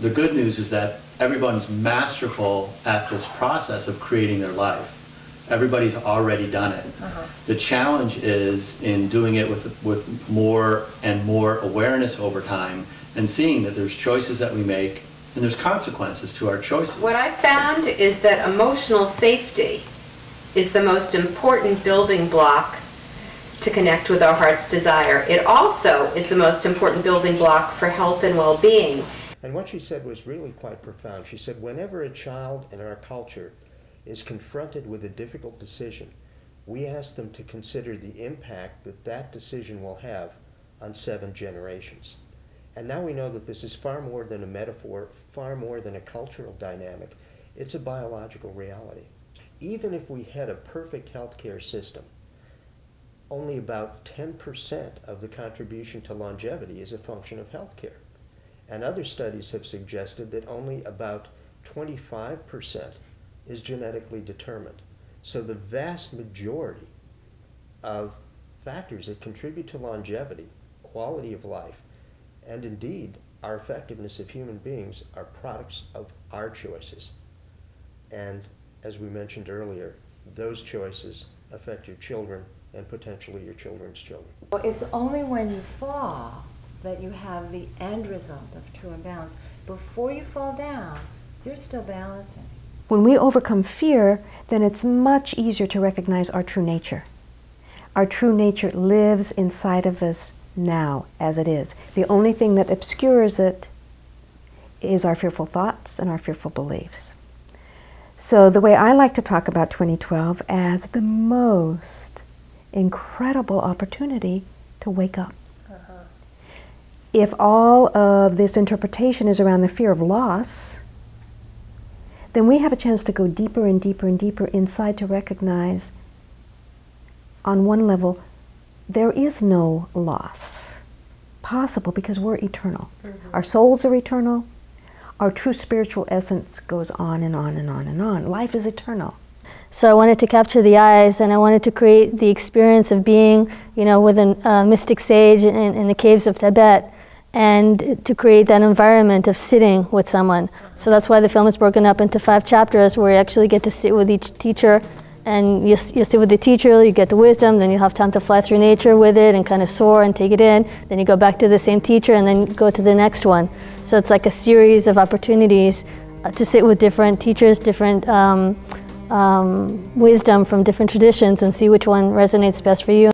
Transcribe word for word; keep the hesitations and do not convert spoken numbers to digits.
the good news is that everyone's masterful at this process of creating their life. Everybody's already done it. Uh-huh. The challenge is in doing it with, with more and more awareness over time and seeing that there's choices that we make and there's consequences to our choices. What I found is that emotional safety is the most important building block to connect with our heart's desire. It also is the most important building block for health and well-being. And what she said was really quite profound. She said, whenever a child in our culture is confronted with a difficult decision, we ask them to consider the impact that that decision will have on seven generations. And now we know that this is far more than a metaphor, far more than a cultural dynamic. It's a biological reality. Even if we had a perfect healthcare system, only about ten percent of the contribution to longevity is a function of healthcare. And other studies have suggested that only about twenty-five percent is genetically determined. So the vast majority of factors that contribute to longevity, quality of life, and indeed our effectiveness of human beings are products of our choices. And as we mentioned earlier, those choices affect your children and potentially your children's children. Well, it's only when you fall that you have the end result of true imbalance. Before you fall down, you're still balancing. When we overcome fear, then it's much easier to recognize our true nature. Our true nature lives inside of us now, as it is. The only thing that obscures it is our fearful thoughts and our fearful beliefs. So the way I like to talk about twenty twelve as the most incredible opportunity to wake up. Uh-huh. If all of this interpretation is around the fear of loss, then we have a chance to go deeper and deeper and deeper inside to recognize, on one level, there is no loss possible because we're eternal. Mm-hmm. Our souls are eternal. Our true spiritual essence goes on and on and on and on. Life is eternal. So I wanted to capture the eyes, and I wanted to create the experience of being, you know, with a uh, mystic sage in, in the caves of Tibet, and to create that environment of sitting with someone. So that's why the film is broken up into five chapters, where you actually get to sit with each teacher, and you, you sit with the teacher, you get the wisdom, then you have time to fly through nature with it and kind of soar and take it in, then you go back to the same teacher and then go to the next one. So it's like a series of opportunities to sit with different teachers, different um, um, wisdom from different traditions, and see which one resonates best for you.